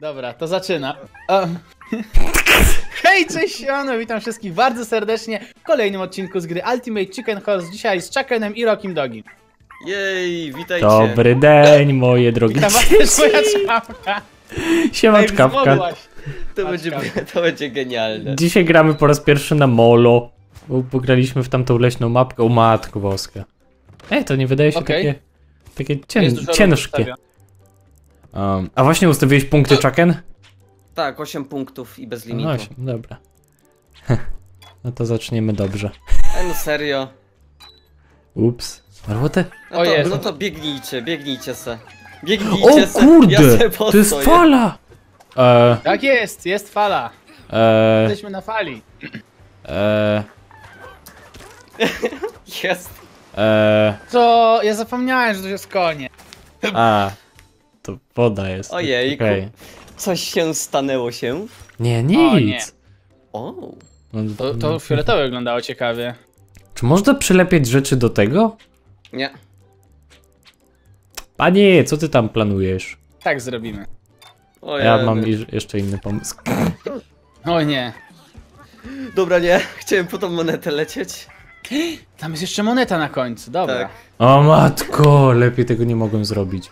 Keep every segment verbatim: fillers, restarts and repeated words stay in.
Dobra, to zaczyna. O. Hej, cześć, Sionu, witam wszystkich bardzo serdecznie w kolejnym odcinku z gry Ultimate Chicken Horse. Dzisiaj z Chuckenem i Rokim Dogim. Jej, witajcie. Dobry dzień, moje drogi. Witam was, moja czapka. Siema, czapka. To będzie, to będzie genialne. Dzisiaj gramy po raz pierwszy na molo, bo pograliśmy w tamtą leśną mapkę. O matko boska. Ej, to nie wydaje się okay. takie, takie cien, ciężkie. Um, a właśnie ustawiłeś punkty, Chucken? Tak, osiem punktów i bez limitu. osiem, dobra. No to zaczniemy dobrze. Ej, no serio. Ups. No to, no to biegnijcie, biegnijcie se. Biegnijcie se. O kurde, se. Ja se to jest fala! Eee. Tak jest, jest fala. Eee. Jesteśmy na fali. Eee. Jest. Eee. Co? Ja zapomniałem, że to jest koniec. A. To woda jest. Ojejku. Okay. Coś się stanęło się? Nie, nic. O, nie. O. To, to fioletowe wyglądało ciekawie. Czy można przylepiać rzeczy do tego? Nie. Panie, co ty tam planujesz? Tak zrobimy. O ja ja mam i, jeszcze inny pomysł. O nie. Dobra, nie. Chciałem po tą monetę lecieć. Tam jest jeszcze moneta na końcu, dobra. Tak. O matko, lepiej tego nie mogłem zrobić.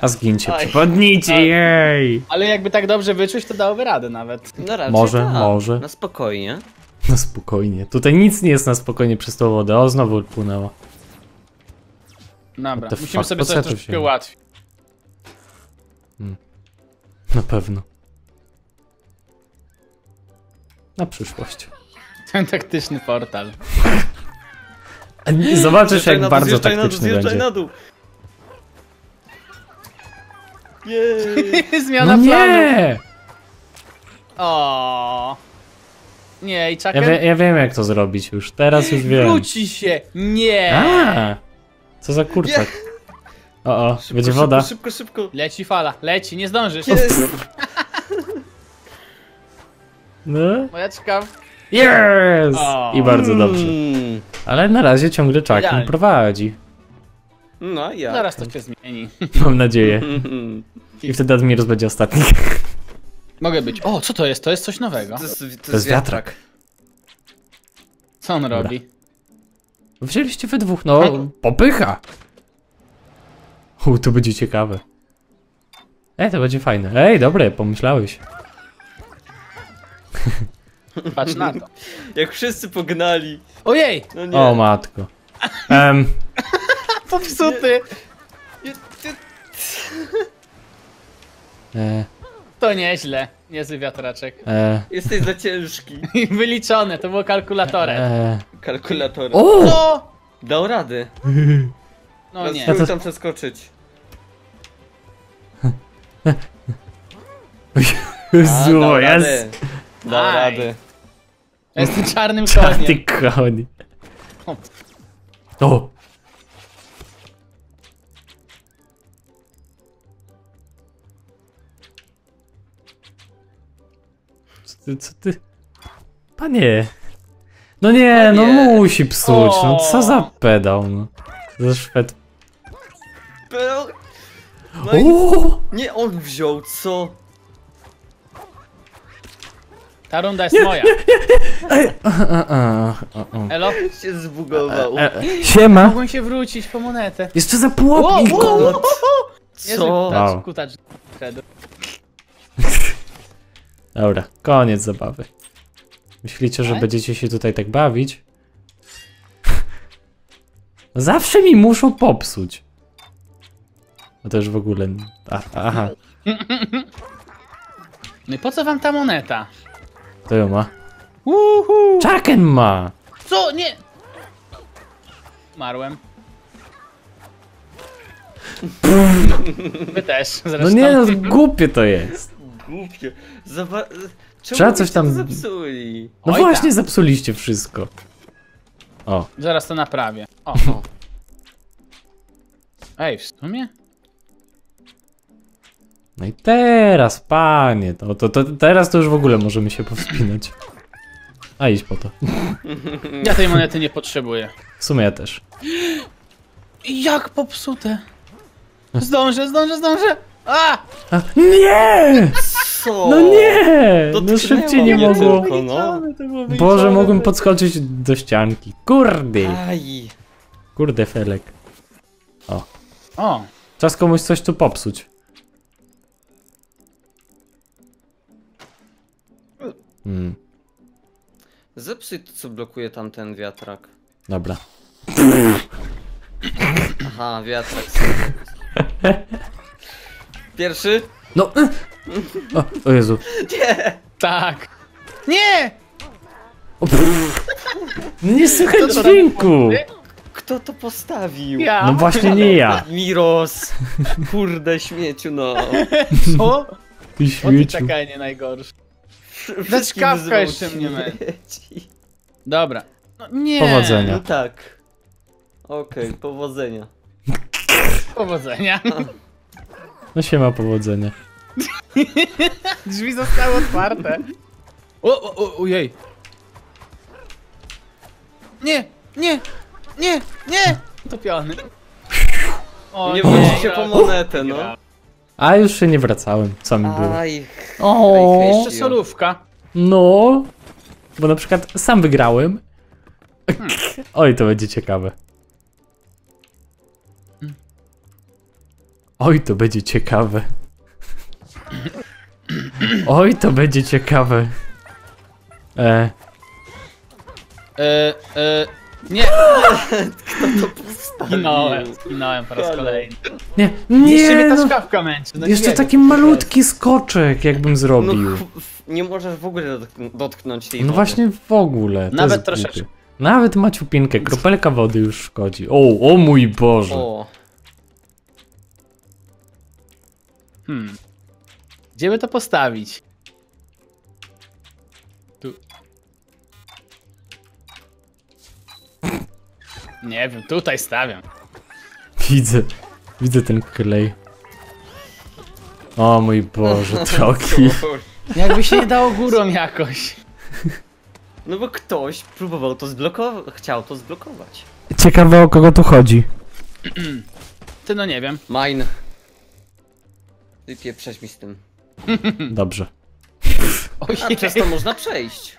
A zgincie, przypadnijcie, ale, jej! Ale jakby tak dobrze wyczuć, to dałoby radę nawet. No raczej może, tak. może. Na spokojnie. Na spokojnie. Tutaj nic nie jest na spokojnie przez tą wodę. O, znowu odpłynęło. Dobra, musimy sobie coś troszkę ułatwić. Hmm. Na pewno. Na przyszłość. Ten taktyczny portal. Zobaczysz, jak bardzo taktyczny będzie. Jej. Zmiana no planu. Nie! O. Nie, i Chucken... ja, wie, ja wiem, jak to zrobić już. Teraz już wiem. Wróci się! Nie! A, co za kurczak. O, o, szybko, będzie woda. Szybko, szybko, szybko. Leci fala, leci, nie zdążysz. Jest. No. Mojeczka. Yes! O. I bardzo dobrze. Ale na razie ciągle Chucken prowadzi. No ja. Zaraz to się zmieni. Mam nadzieję. I wtedy Admiros będzie ostatni. Mogę być. O, co to jest? To jest coś nowego. To jest, to jest, to jest wiatrak. wiatrak. Co on Dobra. robi? Wzięliście wy dwóch, no. Ej. Popycha! U, to będzie ciekawe. Ej, to będzie fajne. Ej, dobre, pomyślałeś. Patrz na to. Jak wszyscy pognali. Ojej! No nie. O matko. Um, Popsuty! E. To nieźle, niezły wiatraczek. E. Jesteś za ciężki. Wyliczone, to było kalkulatorem. E. Kalkulatorem. O! Co? Dał rady. No nie. Chciałem tam przeskoczyć. Zło jest. Dał rady. Jestem czarnym koniem. Czarny koń. O! Ty, co ty? Panie! No nie, Panie. no musi psuć, no co za pedał, no. Za Szwed. Pedał... No i... Nie, on wziął, co? Ta runda jest nie, moja. Nie, nie, nie. Elo? Się zbugował. Siema! Mogłem się wrócić po monetę. Jeszcze za pułapki! Co? Kutacz, pedał. Dobra, koniec zabawy. Myślicie, że będziecie się tutaj tak bawić? Zawsze mi muszą popsuć. No to już w ogóle... A, aha. No i po co wam ta moneta? To ją ma. Uhu. Chucken ma! Co? Nie! Marłem. Wy też, zresztą. No nie, no głupie to jest. Głupie. Zaba... Czemu Trzeba coś tam. Zepsuli? No Oj, właśnie, tam. zepsuliście wszystko. O. Zaraz to naprawię. O. o. Ej, w sumie? No i teraz, panie, to, to, to teraz to już w ogóle możemy się powspinać. A idź po to. Ja tej monety nie potrzebuję. W sumie ja też. Jak popsute. Zdążę, zdążę, zdążę. A! A! Nie! Co? No nie! No szybciej nie mogło. No. Boże, mogłem podskoczyć do ścianki. Kurde! Aj. Kurde, felek. O. O. Czas komuś coś tu popsuć. Hmm. Zepsuj to, co blokuje tamten wiatrak. Dobra. Aha, wiatrak. Pierwszy? No! O, o Jezu. Nie! Tak! Nie! O, nie słychać dźwięku! Kto to postawił? Ja. No właśnie nie ja. Admiros! Kurde, śmieciu no. Co? Ty śmieciu. O, ty czekaj, nie najgorszy. Lecz kawka jeszcze mnie męci. Dobra. No, nie. Powodzenia. No tak. Okej, okay, powodzenia. Powodzenia. No się ma powodzenia. Drzwi zostały otwarte. O, o, o, ojej. Nie, nie, nie, nie. Topiony. O, nie wróci się po monetę, no. A już się nie wracałem, co mi było. Aj, o, jeszcze solówka. No, bo na przykład sam wygrałem. Hmm. Oj, to będzie ciekawe. Oj, to będzie ciekawe. Oj, to będzie ciekawe. E. E, e, nie. Kto to pusta? Zginąłem, zginąłem po raz kolejny. Nie, nie. Jeszcze mnie ta szkawka męczy. No jeszcze taki malutki skoczek, jakbym zrobił. No, nie możesz w ogóle dotknąć tej wody. No właśnie w ogóle. Nawet troszeczkę. Nawet Maciu Pinkę, kropelka wody już szkodzi. O, o mój Boże. O. Hmm. Gdzie by to postawić? Tu. Nie wiem, tutaj stawiam. Widzę, widzę ten klej. O mój Boże, troki. Jakby się nie dało górą jakoś. No bo ktoś próbował to zblokować, chciał to zblokować. Ciekawe, o kogo tu chodzi. Ty no nie wiem. Mine. Ty pieprzeć mi z tym. Dobrze. A przez to można przejść.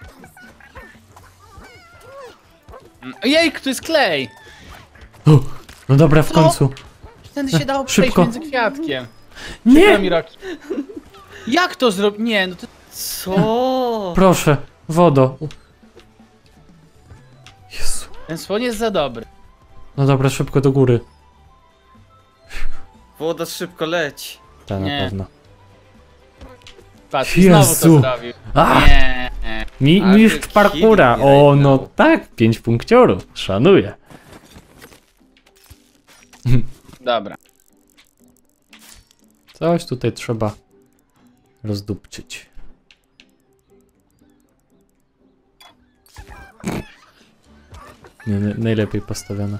Jejku, tu jest klej! O, no dobra, w Co? końcu. Wtedy się dało przejść między kwiatkiem. Nie! Jak to zrobić? Nie, no to... Co? Proszę, wodo. Jezu. Ten słoń jest za dobry. No dobra, szybko do góry. Woda szybko leci. Ta nie. Na pewno. Patrz, znowu to zrobił. Nie. Mi, mistrz parkura. O no tak, pięć punkciorów. Szanuję. Dobra. Coś tutaj trzeba rozdupczyć. Nie, nie, najlepiej postawione.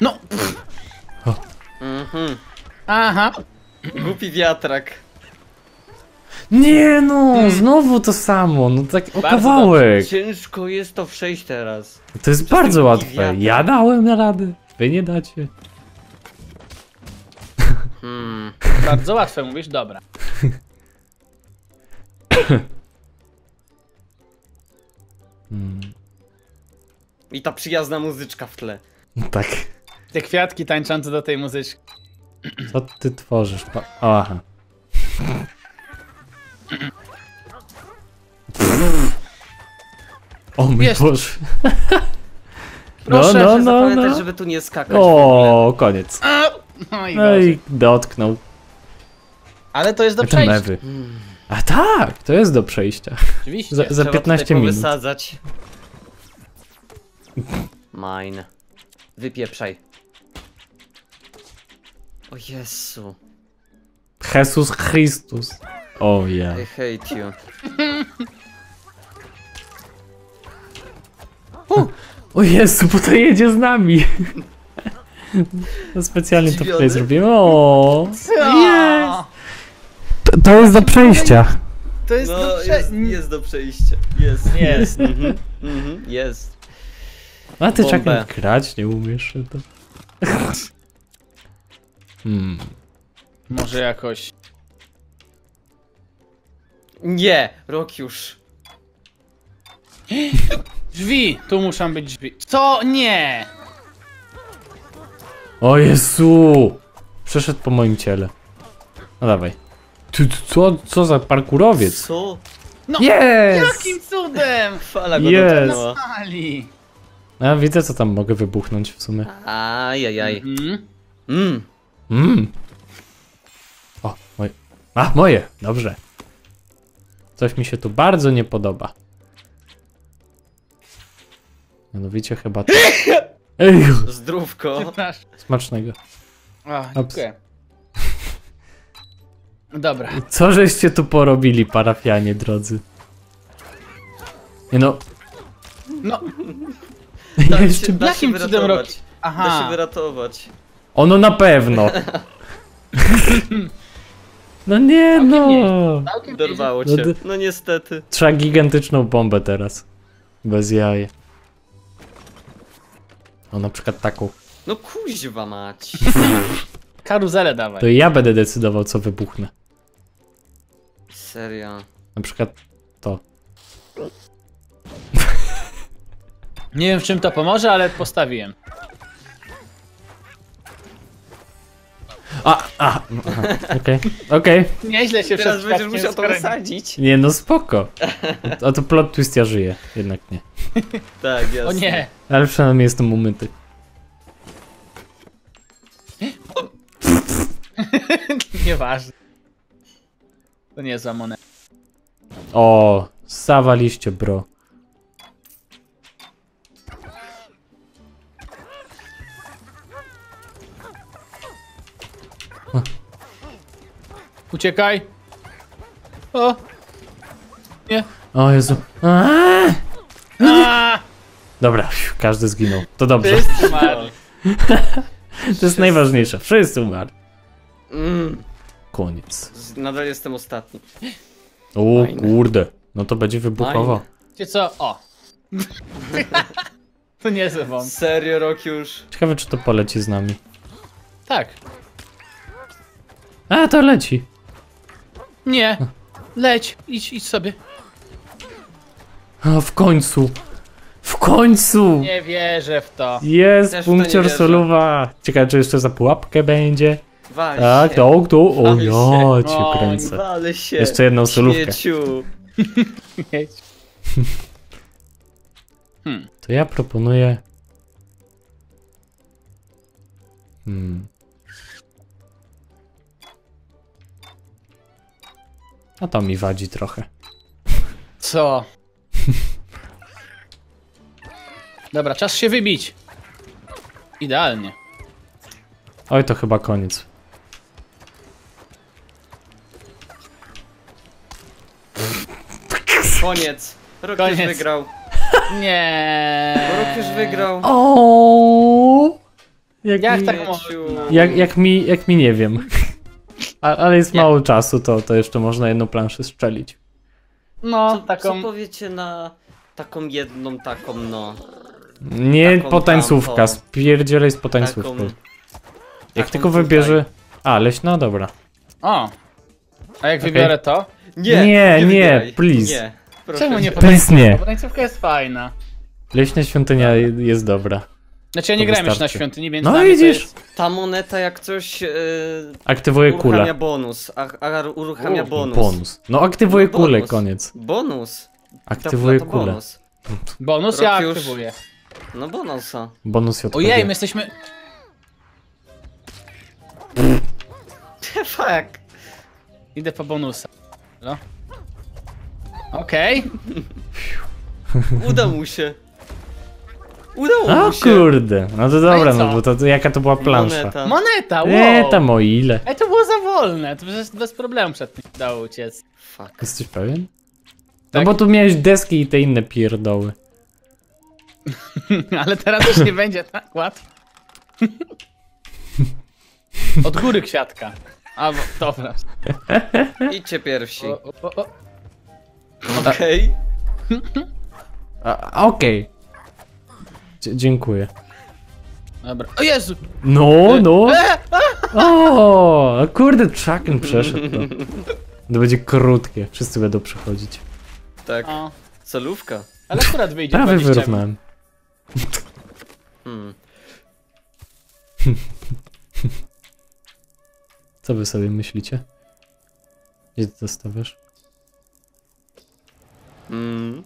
No! Mhm. Aha. Głupi wiatrak. Nie no, znowu to samo, no tak o bardzo kawałek. Ciężko jest to przejść teraz. To jest Przez bardzo łatwe, wiatrak. Ja dałem na radę, wy nie dacie. Hmm. Bardzo łatwe mówisz, dobra. hmm. I ta przyjazna muzyczka w tle. Tak. Te kwiatki tańczące do tej muzyczki. Co ty tworzysz? Pa o, aha. O mój Boże. Proszę, no, no, no, zapamiętać, no. żeby tu nie skakać. O, koniec. A, no i, no i dotknął. Ale to jest do przejścia. A tak, to jest do przejścia. Oczywiście. Za, za piętnaście minut. Wysadzać. Mine. Wypieprzaj. O Jezu. Jesus Christus. O oh, yeah. I hate you. O, o Jezu, bo to jedzie z nami. No specjalnie Dziwiony. to tutaj zrobimy. O. Yes. To, to jest do przejścia. To jest, no, do prze... jest, jest do przejścia. Jest, jest. mhm. Mhm. Jest. A ty Chucken grać nie umiesz. To. Hmm. Może jakoś... Nie! Rok już. Drzwi! Tu muszą być drzwi. Co? Nie! O Jezu! Przeszedł po moim ciele. No dawaj. Ty, co, co za parkurowiec? Co? No! Yes! Jakim cudem! Fala go dotknęła. Ja widzę, co tam mogę wybuchnąć w sumie. Ajajaj. Mmm. Mmm. Mm. O, moje. A, moje! Dobrze. Coś mi się tu bardzo nie podoba. Mianowicie chyba to. Ej! Zdrówko. Smacznego. A, dziękuję. Dobra. Co żeście tu porobili, parafianie drodzy? Nie no. No. Ja jeszcze się, da się wyratować. Aha. Da się wyratować. Ono na pewno. No nie no. Dorwało cię. No niestety. Trzeba gigantyczną bombę teraz. Bez jaj. O, na przykład taką. No kuźwa mać. Karuzelę dawaj. To ja będę decydował, co wybuchnę. Serio. Na przykład to. Nie wiem, w czym to pomoże, ale postawiłem. A, a, okej, okej. Nieźle się teraz będziesz musiał to wysadzić. Nie no, spoko. A to plot twist, ja żyję, jednak nie. Tak, jasne. O nie. Ale przynajmniej jestem umyty. Nieważne. To nie za monetę. O, zawaliście, bro. Uciekaj! O! Nie! O Jezu! Aaaa! Aaaa! Dobra, każdy zginął. To dobrze. Wszyscy umarli. To jest najważniejsze. Wszyscy umarli. Mm. Koniec. Nadal jestem ostatni. O Fajne. Kurde. No to będzie wybuchowo. Wiecie co? O! To nie ze wam. Serio, rok już. Ciekawe, czy to poleci z nami. Tak. A, to leci. Nie, leć, idź, idź sobie. A, w końcu. W końcu. Nie wierzę w to. Jest punkcior soluwa. Ciekawe, czy jeszcze za pułapkę będzie. Wal tak, się. To, to, o ja cię kręcę. Wal się. Jeszcze jedną solówkę. hmm. To ja proponuję... Hmm. A to mi wadzi trochę. Co? Dobra, czas się wybić. Idealnie. Oj, to chyba koniec. Koniec. Rok już wygrał. Nie. Rok już wygrał. O. Jak, jak mi, tak można? Jak, jak, mi, jak mi nie wiem. A, ale jest nie. Mało czasu, to, to jeszcze można jedną planszę strzelić. No, co, taką... Co powiecie na taką jedną, taką no... Nie taką potańcówka, tamto. Spierdzielej z potańcówką. Taką, jak taką tylko wybierze... A, leśna, dobra. O! A jak okay. Wybiorę to? Nie, nie, nie, nie please. Nie, czemu nie potańcówka? Nie. Potańcówka jest fajna. Leśna świątynia no. Jest dobra. Znaczy ja nie grałem już na świątyni, więc no widzisz! Jest... Ta moneta jak coś yy, aktywuje kulę. Bonus, a, a uruchamia U, bonus. bonus. No aktywuje bonus. kulę, koniec. Bonus. Aktywuje to, to kulę. Bonus, bonus ja już... aktywuję. No bonusa. Bonus ja odpaliłem. Ojej, my jesteśmy... Fuck. Idę po bonusa. No. Okej. Okay. Uda mu się. Udało się. O kurde, no to dobra, no bo to, to jaka to była plansza. Moneta, Moneta wow. E, tam o ile. E, to było za wolne, to przecież bez problemu przed tym dało uciec. Fuck. Jesteś pewien? Tak. No bo tu miałeś deski i te inne pierdoły. Ale teraz już nie będzie tak łatwo. Od góry kwiatka. A, bo, dobra. Idźcie pierwsi. Okej. Okej. Dziękuję. Dobra. O Jezu! No, no! O, kurde, Chucken przeszedł to. To będzie krótkie, wszyscy będą przechodzić. Tak, o. Celówka. Ale akurat wyjdzie. Prawie wyrównałem. Hmm. Co wy sobie myślicie? Gdzie ty zostawiasz? Mm.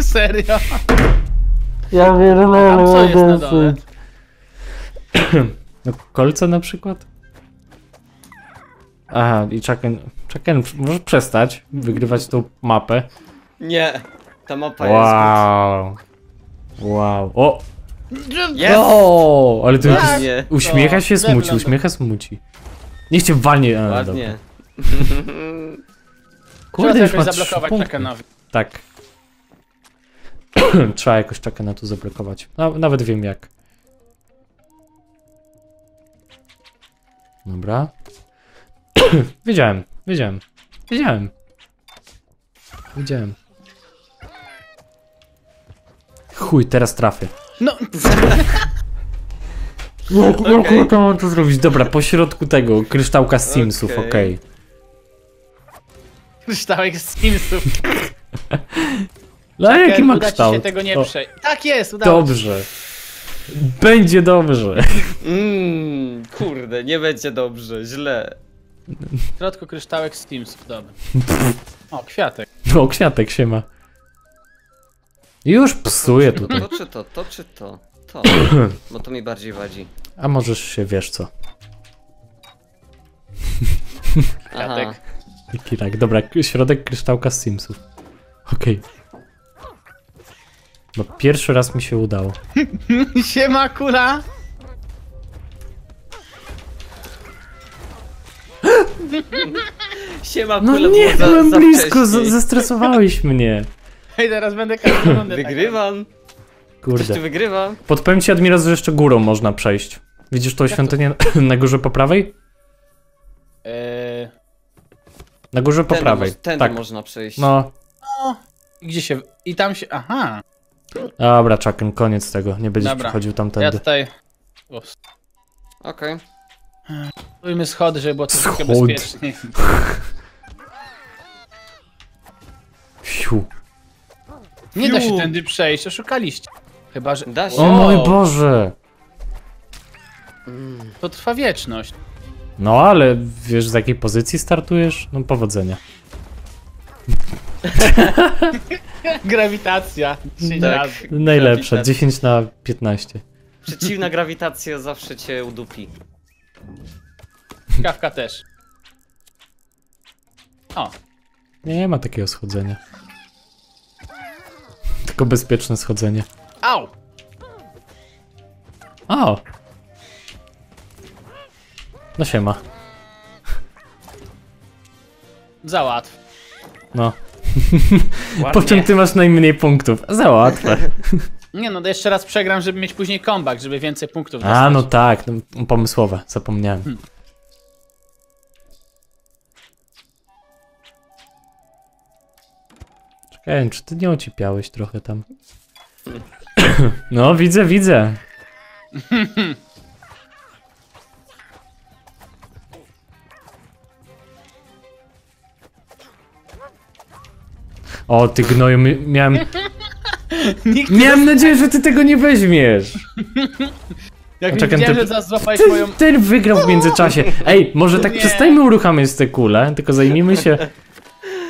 Serio? Ja wierzę, co jest na dole? No kolce na przykład? Aha, i Chucken... Chucken, możesz przestać wygrywać tą mapę? Nie, ta mapa wow. jest... Wow! Wow, o! Yes. O! Ale to tak. jest... Uśmiecha się, smuci, uśmiecha, smuci. Niech cię walnie... A, ładnie. Kurde, już ma trzy punkty. Tak. Trzeba jakoś Chuckena tu zablokować. Naw nawet wiem jak. Dobra. Wiedziałem, wiedziałem, wiedziałem. Wiedziałem. Chuj, teraz trafię. No. No kurwa, to mam to zrobić. Dobra, po środku tego kryształka z Simsów, okej. Okay. Kryształek z Simsów. No jaki ma kształt? Się tego nie to... Tak jest, udało. Dobrze. Będzie dobrze. Mm, kurde, nie będzie dobrze, źle. W środku kryształek z Teamsów, dobra. O, kwiatek. O, kwiatek się ma. Już psuje tutaj. To czy to, to czy to, to. Bo to mi bardziej wadzi. A możesz się, wiesz co. Kwiatek. Taki tak, dobra, środek kryształka z Teamsów. Okej. Okay. Bo pierwszy raz mi się udało. Siema, kula! Siema, kula, no nie, byłem blisko, zestresowałeś mnie. Hej, teraz będę kartą. Wygrywam. Kurde. Ktoś tu wygrywa. Podpowiem ci, Admiros, że jeszcze górą można przejść. Widzisz tą świątynię na górze po prawej? Eee... Na górze po prawej. Tędy tak. można przejść. No. no. I gdzie się... I tam się... Aha. Dobra, Chucken, koniec tego. Nie będziesz Dobra. przychodził tamtędy. Ja tutaj... Okej. Okay. Spróbujmy schody, żeby było troszkę bezpiecznie. Fiu. Nie Fiu. da się tędy przejść, oszukaliście. Chyba, że... Da się. O mój Boże! To trwa wieczność. No ale wiesz, z jakiej pozycji startujesz? No powodzenia. Grawitacja. Tak, najlepsza, grawitacja. dziesięć na piętnaście. Przeciwna grawitacja zawsze cię udupi. Kawka też. O. Nie ma takiego schodzenia. Tylko bezpieczne schodzenie. Au! O! No siema. Za łatwo. No. Po czym ty masz najmniej punktów? Za łatwe. Nie no, to jeszcze raz przegram, żeby mieć później comeback, żeby więcej punktów dostać. A no tak, no, pomysłowe, zapomniałem. Hmm. Czekaj, czy ty nie ocipiałeś trochę tam? No widzę, widzę. O, ty gnoju, miałem... Nikt miałem nie... nadzieję, że ty tego nie weźmiesz. Jak Czekam, widziałem, ty... że zaraz złapałeś ty, moją... Ty wygrał w międzyczasie. Ej, może tak nie. przestańmy uruchamiać te kule, tylko zajmijmy się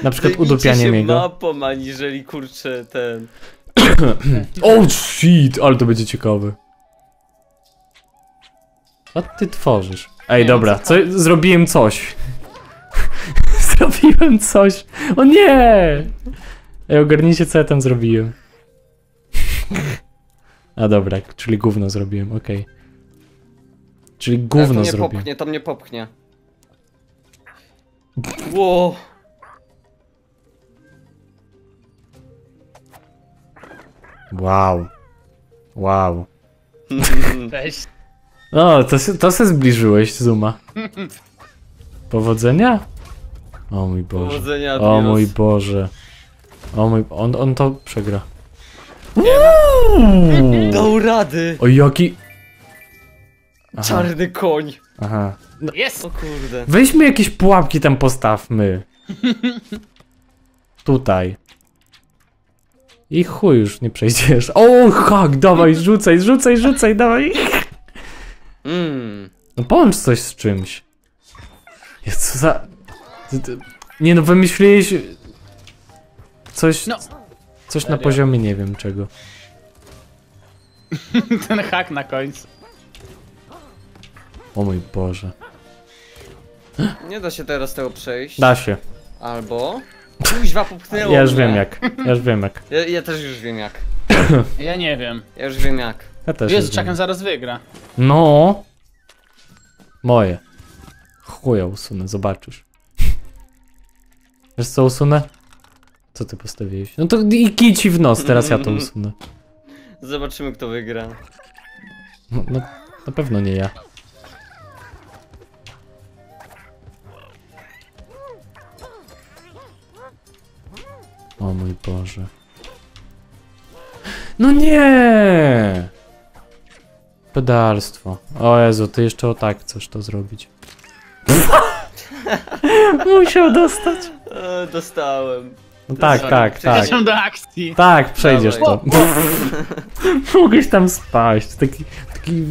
na przykład udupianiem jego. się mapą, aniżeli, kurczę, ten... Oh shit, ale to będzie ciekawe. Co ty tworzysz? Ej, dobra, co... zrobiłem coś. Zrobiłem coś. O nie! Ej, ogarnijcie, co ja tam zrobiłem. A dobra, czyli gówno zrobiłem, okej. Okay. Czyli gówno ja zrobiłem. Popchnie, to mnie popchnie. Wow. Wow. Wow. Cześć. O, to, to se zbliżyłeś, Zuma. Powodzenia? O mój Boże. O mój Boże. O mój, on, on to przegra. Uuuu! Dał rady! O jaki... Aha. Czarny koń! Aha. No. Jest! O kurde. Weźmy jakieś pułapki tam postawmy. Tutaj. I chuj, już nie przejdziesz. O, hak, dawaj, rzucaj, rzucaj, rzucaj, dawaj. Mm. No połącz coś z czymś. Jest co za... Nie no, wymyśliłeś... Coś... No. Coś na poziomie nie wiem czego. Ten hak na końcu. O mój Boże. Nie da się teraz tego przejść. Da się. Albo... Kuźwa, popchnęło. Ja już wiem jak. Ja już wiem jak. Ja, ja też już wiem jak. Ja nie wiem. Ja już wiem jak. Ja też Jezu, Chucken zaraz wygra. No. Moje. Chuja usunę, zobaczysz. Wiesz co usunę? Co ty postawiłeś? No to i kij ci w nos, teraz ja to usunę. Zobaczymy kto wygra. No, no na pewno nie ja. O mój Boże. No nie! Pedalstwo. O Jezu, ty jeszcze o tak chcesz to zrobić. Musiał dostać. Dostałem. No tak, tak, tak. Przejdziesz do akcji. Tak, przejdziesz to. Mogłeś tam spaść. Taki, taki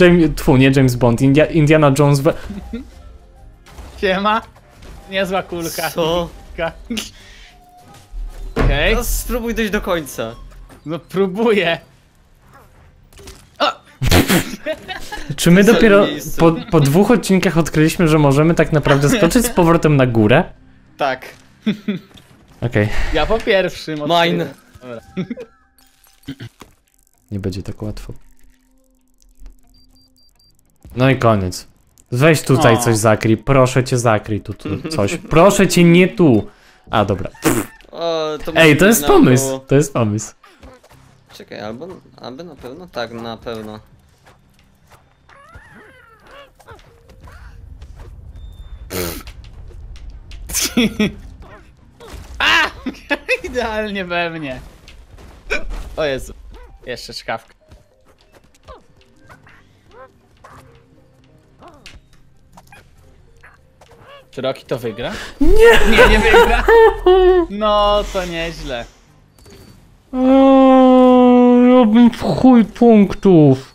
James, tfu, nie James Bond, India, Indiana Jones. We... Siema. Niezła kulka. Co? Okej. Okay. Spróbuj dojść do końca. No próbuję. O! Czy my dopiero po, po dwóch odcinkach odkryliśmy, że możemy tak naprawdę skoczyć z powrotem na górę? Tak. Okej. Okay. Ja po pierwszym odcinku. Mine. Dobra. Nie będzie tak łatwo. No i koniec. Weź tutaj o. coś zakryj. Proszę cię zakryj tu, tu coś. Proszę cię nie tu. A dobra. O, to Ej, to jest pomysł, było... to jest pomysł. Czekaj, albo, albo na pewno? Tak, na pewno. A! Idealnie we mnie. O Jezu, jeszcze szkawka. Czy Rocky to wygra? Nie! Nie, nie wygra! No, to nieźle. Ja bym w chuj punktów.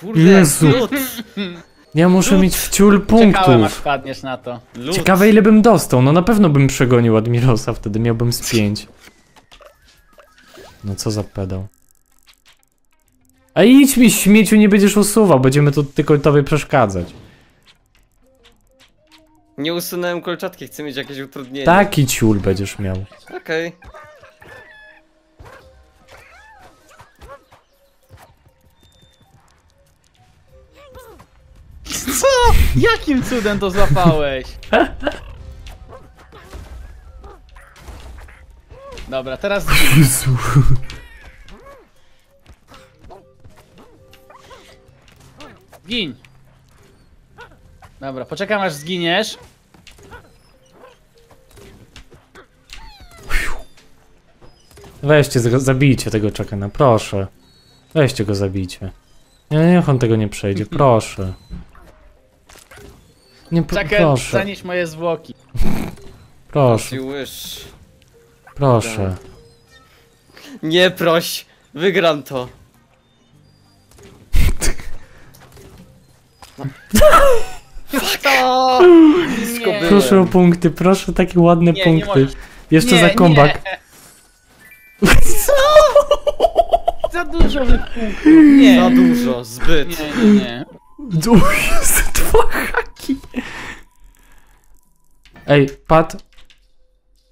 Kurde, Jezu. Lud. Ja muszę lud. mieć wciul punktów. Ciekawe, jak wpadniesz na to. Lud. Ciekawe ile bym dostał, no na pewno bym przegonił Admirosa, wtedy miałbym z pięć. No co za pedał. A idź mi śmieciu, nie będziesz usuwał, będziemy tu tylko tobie przeszkadzać. Nie usunąłem kolczatki, chcę mieć jakieś utrudnienie. Taki ciul będziesz miał. Okej. Okay. Co? Jakim cudem to złapałeś? Dobra, teraz... Jezu. Gin. Dobra, poczekam aż zginiesz. Weźcie, zabijcie tego Chuckena, proszę. Weźcie go, zabijcie. Nie, niech on tego nie przejdzie, proszę. Nie, pro, Chucken, proszę. Zanieś moje zwłoki. Proszę. Proszę. Nie proś, wygram to. To... Proszę o punkty, proszę o takie ładne nie, punkty. Nie Jeszcze nie, za comeback. Nie. Co? Za dużo punktów. Nie. Za dużo, zbyt. Nie, nie, nie. O Jezu, dwa haki. Ej, Pat.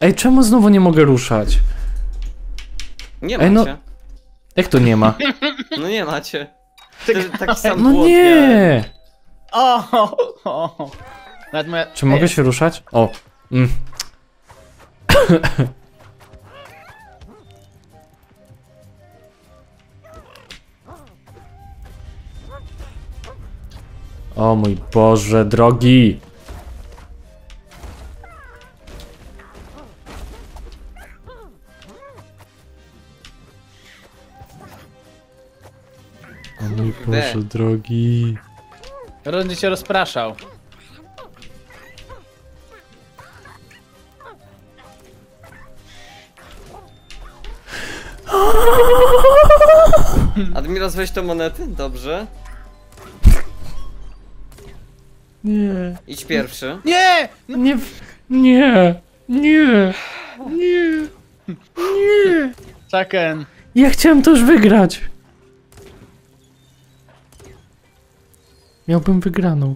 Ej, czemu znowu nie mogę ruszać? Nie macie. Ej, no... Jak to nie ma? No nie macie. Ty, taki sam no błąd, nie! Ja. O, o, o. Nawet moja... Czy mogę się ruszać? O. Mm. O mój Boże, drogi. O mój Boże drogi. Rodny się rozpraszał. Admiros, weź te monety, dobrze. Nie. Idź pierwszy. Nie! No. Nie! Nie! Nie! Nie! Nie! Chucken. Ja chciałem to już wygrać. Miałbym wygraną.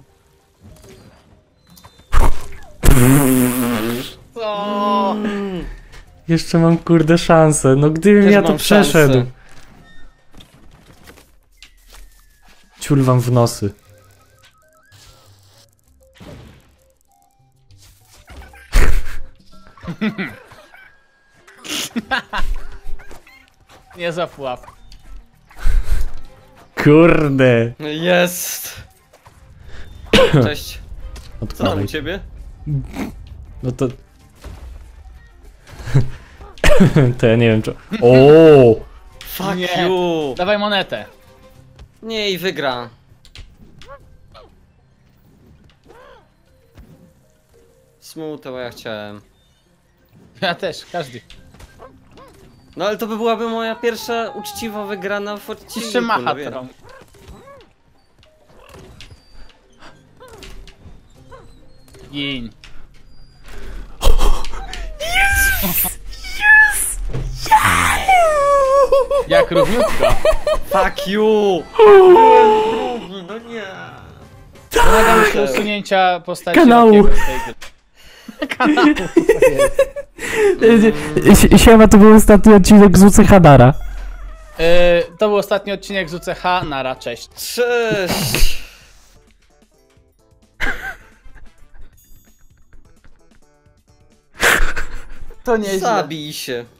Co? Jeszcze mam kurde szansę. No gdybym ja to przeszedł. Szansę. Ciul wam w nosy. Nie zapłap. Kurde. Jest. Cześć. Co tam u ciebie? No to... to ja nie wiem co... Ooo! Fuck nie. you! Dawaj monetę. Nie, i wygra. Smutno, bo ja chciałem. Ja też, każdy. No ale to by byłaby moja pierwsza uczciwa wygrana w odcinku. Jeszcze macha no, Gień. Yes! Yes! Yeah! Jak równiutko. Fuck you! No nie. Domagam się usunięcia postaci kanału. Kanału. Siema, to był ostatni odcinek Zuce Hanara. Yy, to był ostatni odcinek Zuce Hanara, cześć. Cześć. To nie jest. Zabij się.